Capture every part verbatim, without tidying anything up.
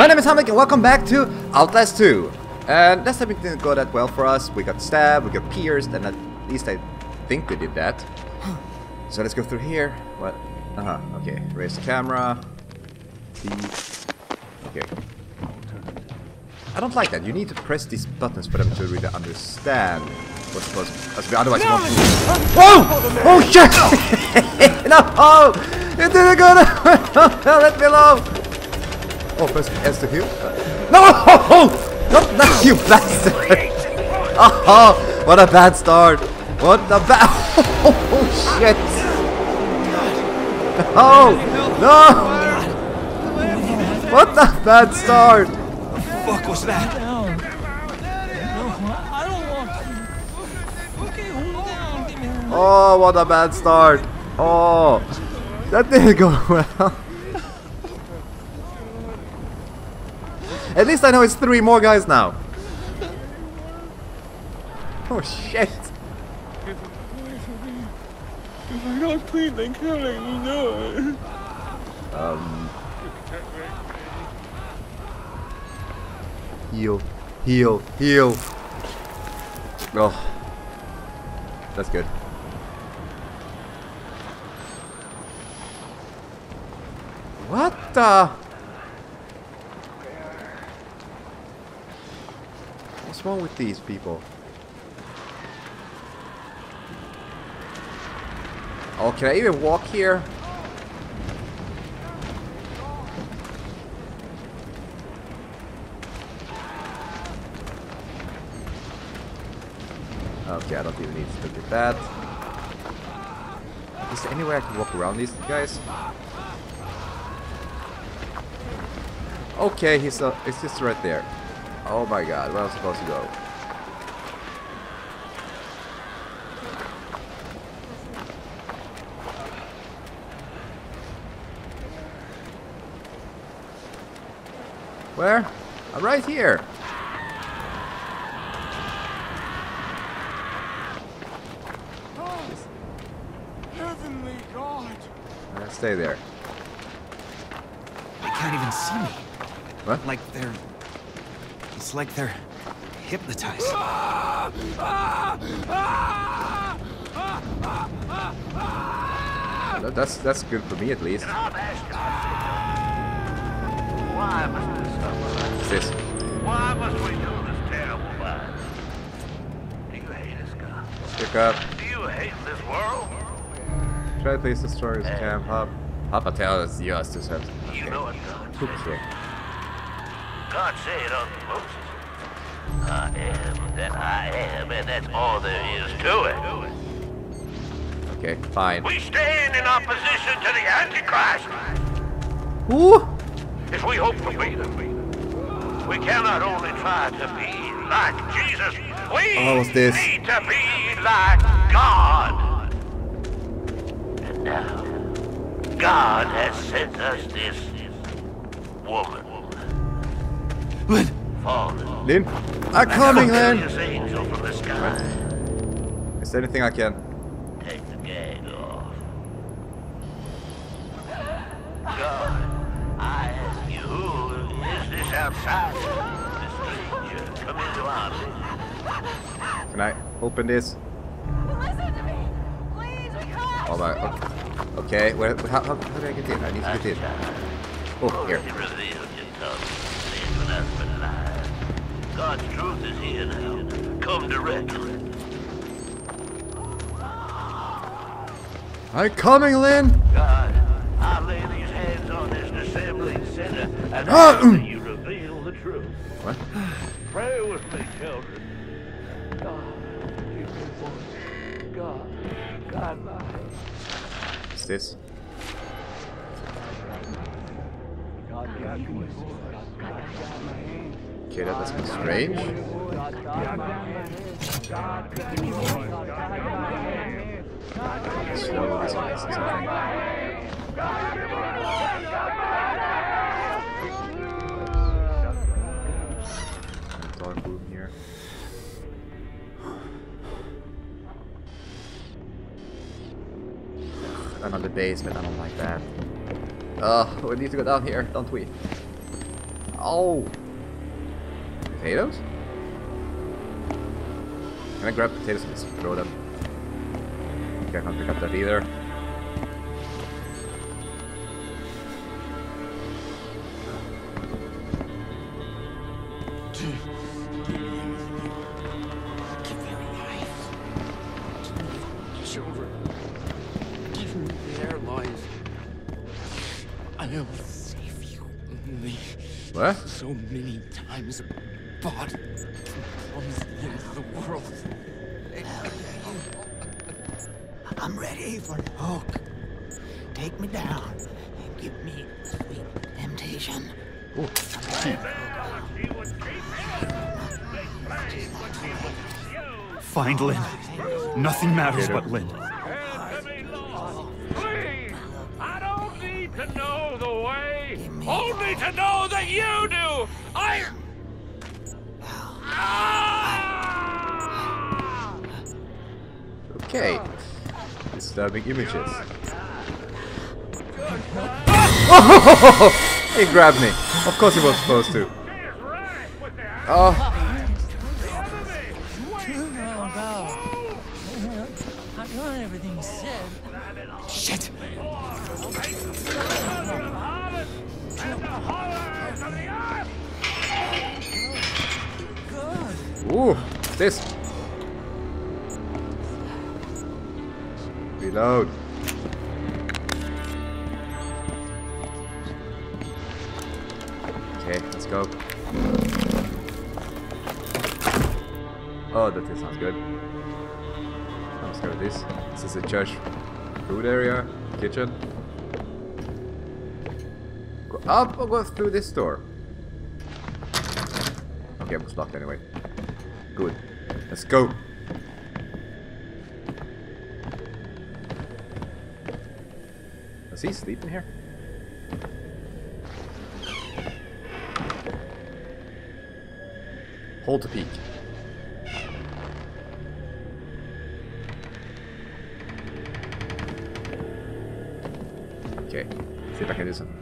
My name is Hamlic and welcome back to Outlast two. And last time it didn't go that well for us. We got stabbed, we got pierced, and at least I think we did that. So let's go through here. What? Uh-huh, okay. Raise the camera. Okay. I don't like that. You need to press these buttons for them to really understand what's supposed to be. Otherwise, no. You won't. Whoa! Oh shit! No! Oh! It didn't go to... Let me alone! Oh, press S to heal? No! Oh, oh. Not, not you bastard! Oh, oh! What a bad start! What a bad... Oh, oh shit! No! No! What a bad start! What was that? No, I don't want to. Okay, hold down. Oh, what a bad start. Oh, that didn't go well. At least I know it's three more guys now. Oh, shit. If I don't plead, they can't let me know it. Um. Heal, heal, heal. Oh, that's good. What the? What's wrong with these people? Oh, can I even walk here? Okay, I don't even need to look at that. Is there any way I can walk around these guys? Okay, he's uh, it's just right there. Oh my god, where am I supposed to go? Where? I'm right here. Stay there. They can't even see me. What? Like they're... It's like they're hypnotized. That, that's that's good for me at least. Why must we suffer? What's this? Why must we do this terrible violence? Do you hate us, God? Pick up. Do you hate this world? Try to place the stories uh, camp hop. Papa tells us yours to serve. You know what God said. God said unto Moses, I am that I am, and that's all there is to it. Okay, fine. We stand in opposition to the Antichrist. Who? If we hope to be them, we cannot only try to be like Jesus. We oh, this? need to be like God. Now, God has sent us this woman. Lynn! Fallen. Lynn? I'm coming, Lynn! The Is there anything I can? Take the gag off. God, I ask you, who is this outsider? This stranger, come into our place. Can I open this? Oh my, okay, okay. Where, how, how, how do I get in? I need to get in. Oh, here. God's truth is here now. Come directly. I'm coming, Lynn! God, I lay these hands on this assembly center and ask that you reveal the truth. What? Pray with me, children. God, you can God, God lies. What's this? Okay, that doesn't seem strange. Dog boom here. Another basement, I don't like that. Uh, we need to go down here, don't we? Oh! Potatoes? Can I grab potatoes and just throw them? Okay, I can't pick up that either. So many times a body comes into the world. I'm ready for the hook. Take me down and give me sweet temptation. Ooh. Find Lynn. Nothing matters but Lynn. To know the way, only to know that you do. I. Ah! Okay. Disturbing images. Oh! He grabbed me. Of course he was supposed to. Oh. Shit. Ooh, what's this? Reload. Okay, let's go. Oh, that sounds good. Let's go with this. This is the church food area, kitchen. Go up or go through this door? Okay, it was locked anyway. Good. Let's go. Is he sleeping here? Hold the peak. Okay. See if I can do something.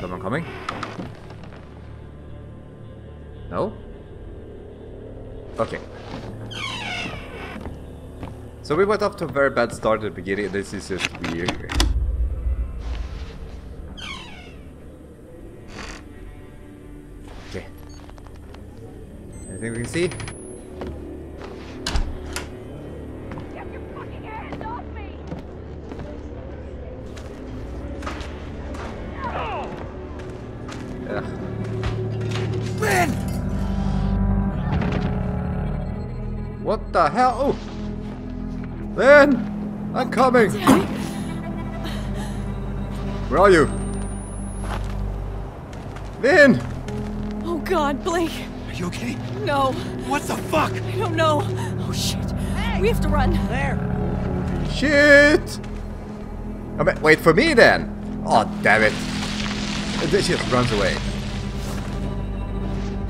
Someone coming? No? Okay. So we went off to a very bad start at the beginning. This is just weird. Okay. Anything we can see? What the hell? Oh! Lynn! I'm coming! Where are you? Lynn! Oh god, Blake! Are you okay? No! What the fuck? I don't know! Oh shit! Hey. We have to run! There! Shit! I mean, wait for me then! Oh damn it! This just runs away.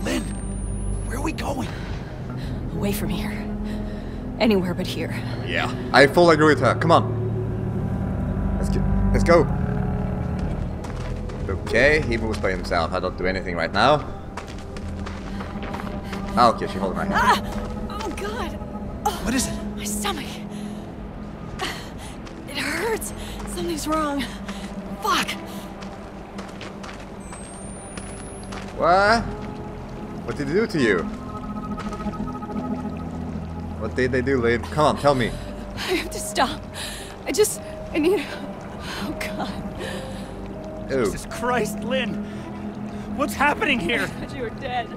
Lynn! Where are we going? Away from here. Anywhere but here. Yeah, I fully agree with her. Come on. Let's, get, let's go. Okay, he moves by himself. I don't do anything right now. Oh, okay, she's holding my hand. Ah! Oh, God. Oh, what is it? My stomach. It hurts. Something's wrong. Fuck. What? What did he do to you? What did they do, Lynn? Come on, tell me. I have to stop. I just... I need... Oh, God. Ew. Jesus Christ, Lynn! What's happening here? I thought you were dead.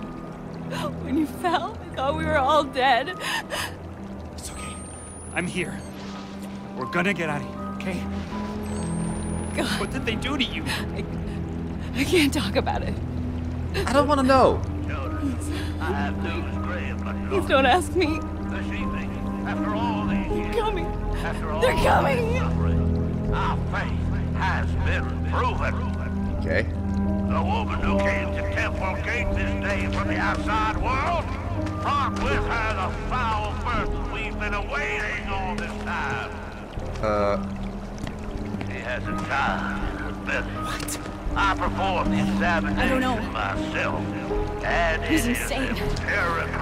When you fell, I thought we were all dead. It's okay. I'm here. We're gonna get out of here, okay? God. What did they do to you? I, I can't talk about it. I don't want to know. I have no Please don't ask me. This evening, after all these years, they're coming. After all they're coming. Suffering, our faith has been proven. Okay. The woman who came to Temple Gate this day from the outside world brought with her the foul person we've been awaiting all this time. Uh... She has a child in her belly. What? I performed the examination I don't know. myself. And He's it insane. Is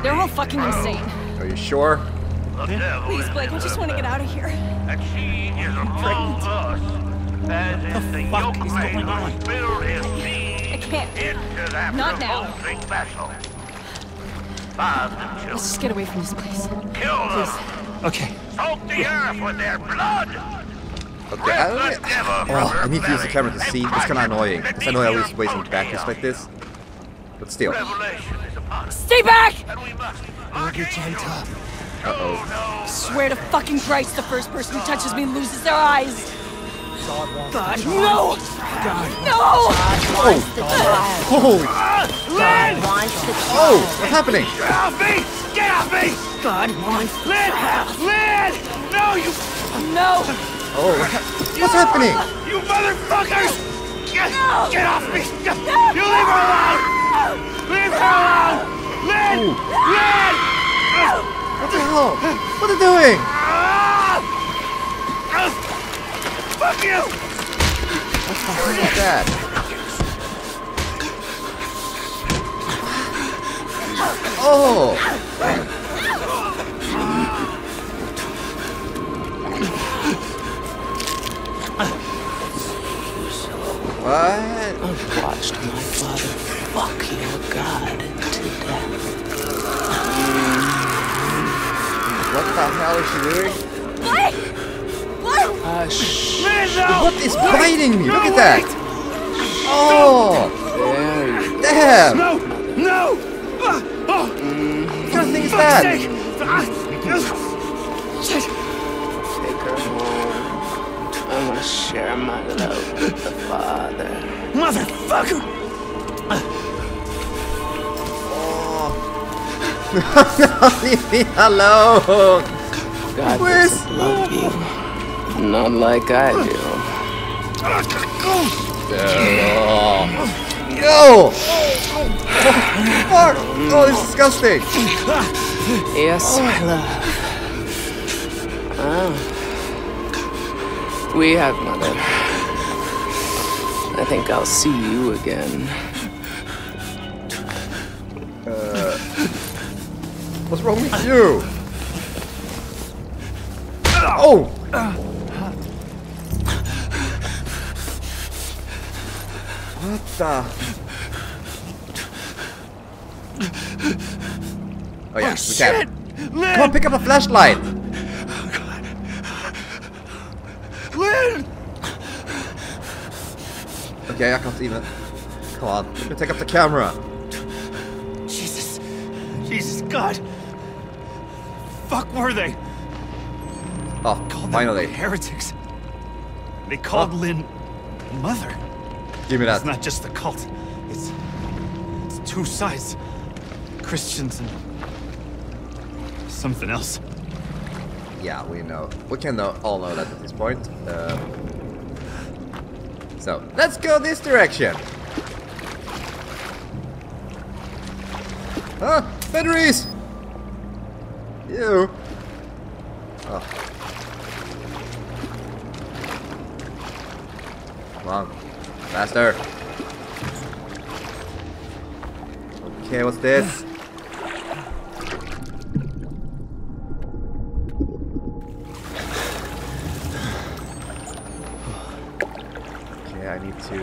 They're all fucking road. insane. Are you sure? Yeah. Please, Blake, I just want to get out of here. And she is among us. As what the, the fuck is going on? I can't. Not now. Let's just get away from this place. Kill them. Please. Okay. Soak the earth with their blood. Okay, I, don't I, well, I need to use the camera to see. It's kind of annoying. It's annoying I always wasting practice like this. But still. Stay back! Look, you're jammed up. Uh-oh. I swear to fucking Christ, the first person who touches me loses their eyes. God, no! God, no! God oh! God. Holy! Lynn! Oh! What's happening? Get off me! Get off me! God wants Lynn! Lynn! No, you! No! Oh! What's no. happening? You motherfuckers! Get, no. get off me! No. You leave her alone! Leave her alone! Lynn! Ooh. Lynn! What the hell? What are they doing? Fuck you! What the hell is that? Oh! What? I've watched my father fuck your god to death. What the hell is she doing? What? Uh, shh. What is biting me? Look at that! Oh! Damn! No! No! What kind of thing is that? Take her home. I want to share my love with the father. Motherfucker! Oh! No! Leave me alone! God doesn't love you. Not like I do. No! No! Fuck! Oh, this is disgusting! Yes, my love. Oh. We have mother. I think I'll see you again. Uh, what's wrong with you? Oh! What the? Oh yeah, oh, we shit. can. Lynn. Come on, pick up a flashlight. Oh god. Lynn. Okay, I can't even. Come on, let me take up the camera. Jesus, Jesus, God. Fuck, were they? Oh, called finally. Them heretics. They called oh. Lynn mother. Give me that. It's not just the cult. It's, it's two sides. Christians and something else. Yeah, we know. We can know, all know that at this point. Uh, so, let's go this direction. Huh? Batteries! Ew. Oh. Come on. Faster. Okay, what's this? Okay, I need to.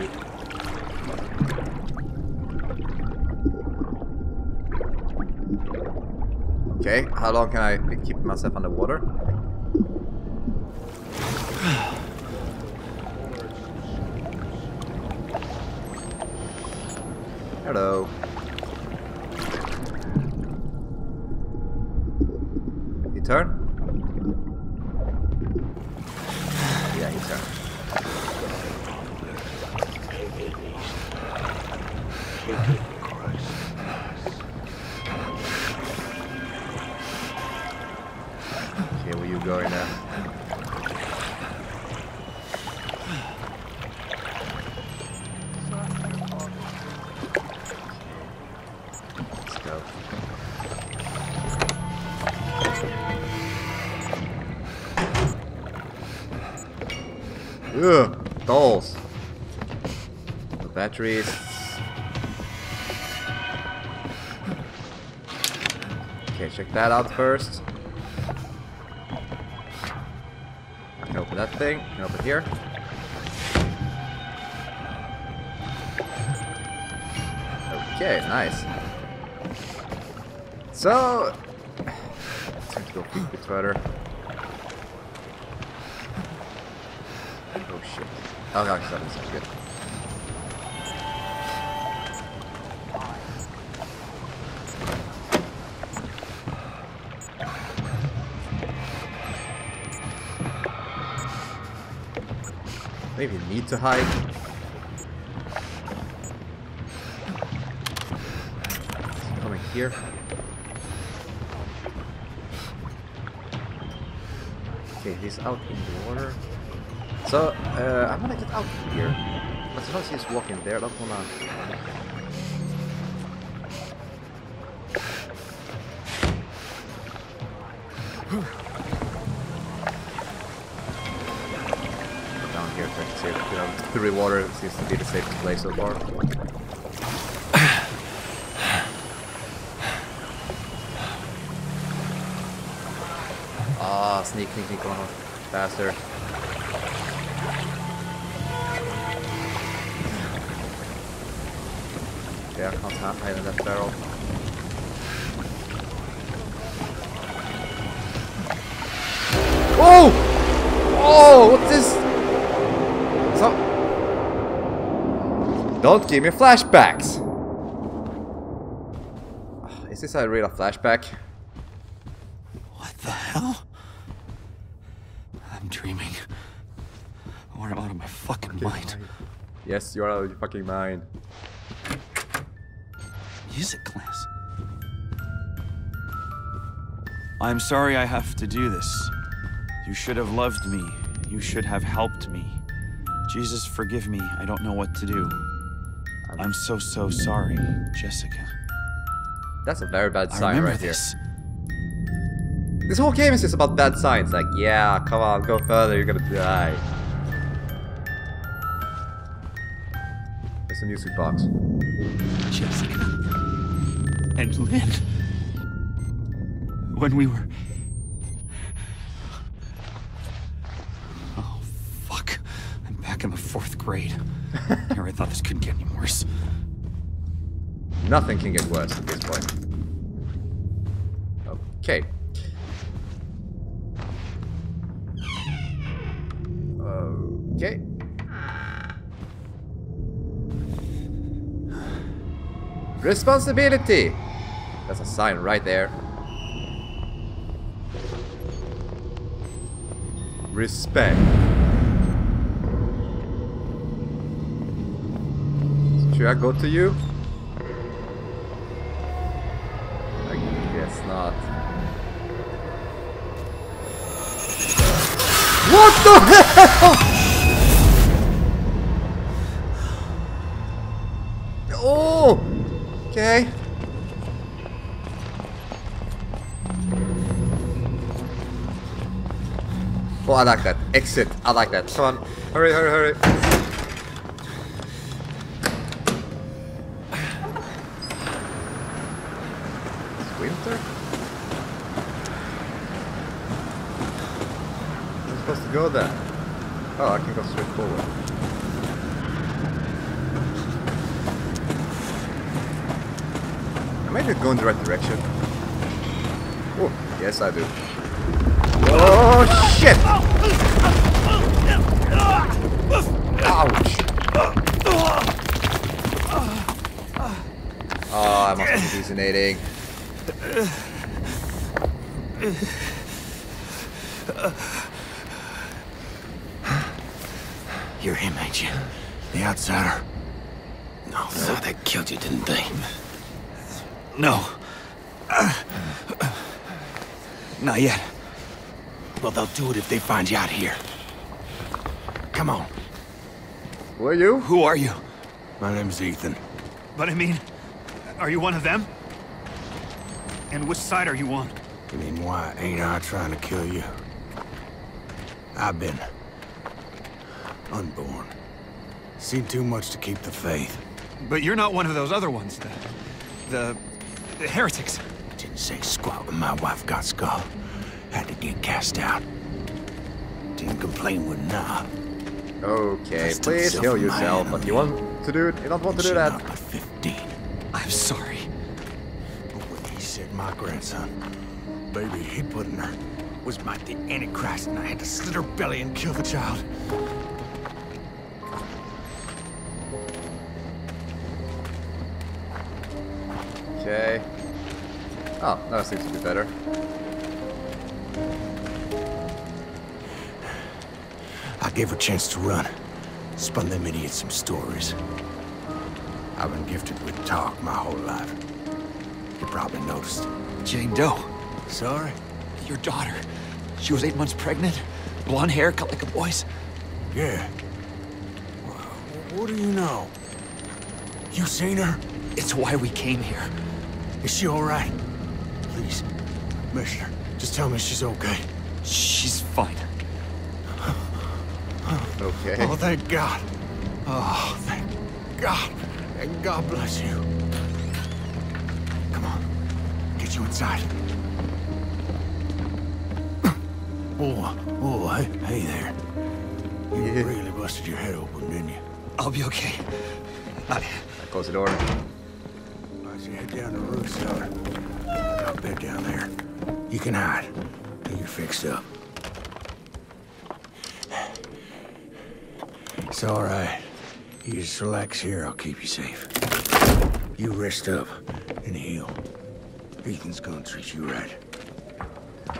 Okay, how long can I keep myself underwater? Hello. You turn? Yeah, you turn. Okay, where you going now? Ugh, dolls. The batteries. Okay, check that out first. I can open that thing. I can open here. Okay, nice. So, let's go peek the Twitter. Oh shit. Oh gosh, that is good. Maybe need to hide. Coming here. Okay, he's out in the water. So uh, I'm gonna get out here. As long as he's walking there, I don't wanna. Down here, twenty-two. You know, three water seems to be the safest place so far. Ah, sneak, sneak, sneak on faster. Yeah, I can't hide in that barrel. Oh! Oh, what's this? So, don't give me flashbacks! Is this a real flashback? What the hell? I'm dreaming. Or I'm out of my fucking, fucking mind. mind. Yes, you are out of your fucking mind. Music class. I'm sorry I have to do this. You should have loved me. You should have helped me. Jesus, forgive me. I don't know what to do. I'm so, so sorry, Jessica. That's a very bad sign right here. This whole game is just about bad signs. Like, yeah, come on, go further. You're gonna die. There's a music box. Jessica. And Lynn, when we were... Oh, fuck. I'm back in the fourth grade. Here, I thought this couldn't get any worse. Nothing can get worse at this point. Okay. Okay. Responsibility! That's a sign right there. Respect. Should I go to you? I guess not. What the hell? Oh! Okay. Oh, I like that. Exit. I like that. Come on. Hurry, hurry, hurry. It's winter? I'm supposed to go there. Oh, I can go straight forward. I might just go in the right direction. Oh, yes I do. Oh shit! Ouch! Oh, I must be hallucinating. You're him, ain't you? The Outsider. No, so they killed you, didn't they? No. Not yet. Well, they'll do it if they find you out here. Come on. Who are you? Who are you? My name's Ethan. But I mean, are you one of them? And which side are you on? You mean why ain't I trying to kill you? I've been. Unborn. Seen too much to keep the faith. But you're not one of those other ones, the... the... the heretics. Didn't say squat when my wife got skull. Had to get cast out. Didn't complain when nah. Okay, please kill yourself, but you want to do it, you don't want to do that. But fifteen. I'm sorry. But when he said my grandson, baby he put in her, was my the Antichrist, and I had to slit her belly and kill the child. Okay. Oh, that seems to be better. I gave her a chance to run. Spun them idiots some stories. I've been gifted with talk my whole life. You probably noticed. Jane Doe. Sorry? Your daughter. She was eight months pregnant. Blonde hair, cut like a boy's. Yeah. Well, what do you know? You seen her? It's why we came here. Is she all right? Please, Mister, just tell me she's okay. She's fine. Okay. Oh, thank God. Oh, thank God. And God bless you. Come on. Get you inside. Oh, oh, hey, hey there. You yeah. really busted your head open, didn't you? I'll be okay. I... Close the door. As you head down the roof cellar, I'll bed down there. You can hide till you're fixed up. It's all right. You just relax here, I'll keep you safe. You rest up and heal. Ethan's gonna treat you right.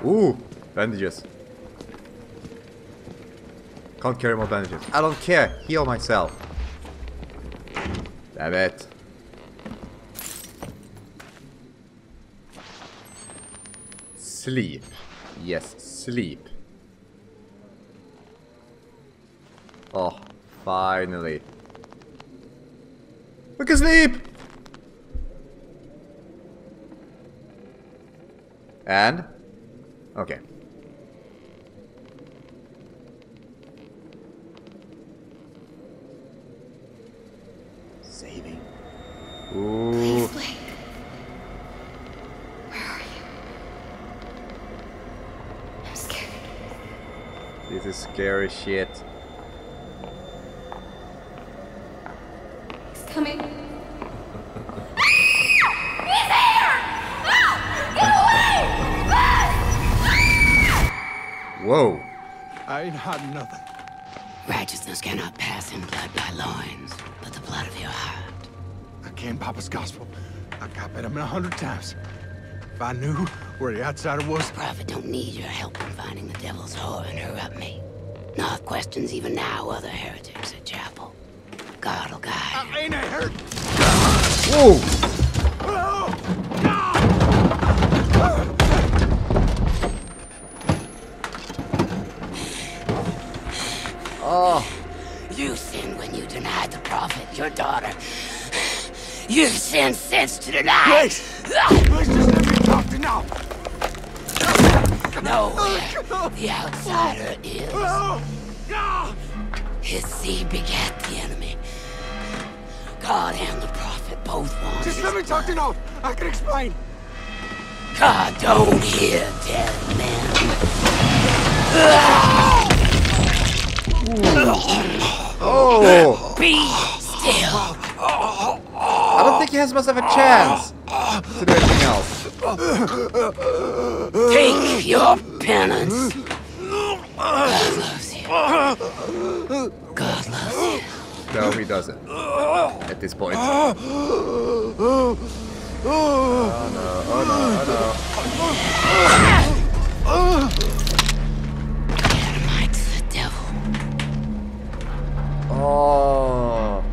Ooh, bandages. Can't carry more bandages. I don't care, heal myself. Damn it. Sleep. Yes, sleep. Oh. Finally. We can sleep! And? Okay. Saving. Ooh. Please, Blake. Where are you? I'm scared. This is scary shit. Coming. He's here! No! Get away! Whoa. I ain't had nothing. Righteousness cannot pass in blood by loins, but the blood of your heart. I came Papa's gospel. I copied him a hundred times. If I knew where the outsider was... The prophet don't need your help in finding the devil's whore and her up me. North questions even now other heretics at chapel. God, oh God. I ain't hurt. Whoa. Oh. You sinned when you denied the prophet, your daughter. You've sinned since to deny. Please. Please just let me talk to now. No. The outsider is. His seed begat the enemy. God and the prophet both want. Just let me talk to you now. I can explain. God don't hear dead men. Oh! Be still. I don't think he has much of a chance to do anything else. Take your penance. God loves you. God loves you. No, he doesn't. At this point. Oh no, oh no, oh no. Dynamite to the devil. Oh.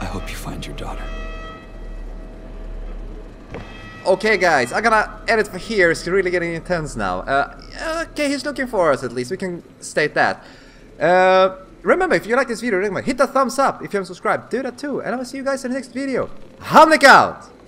I hope you find your daughter. Okay, guys, I'm gonna edit for here. It's really getting intense now. Uh, okay, he's looking for us at least. We can state that. Uh, remember, if you like this video, remember, hit the thumbs up. If you haven't subscribed, do that too. And I will see you guys in the next video. Hamlic out!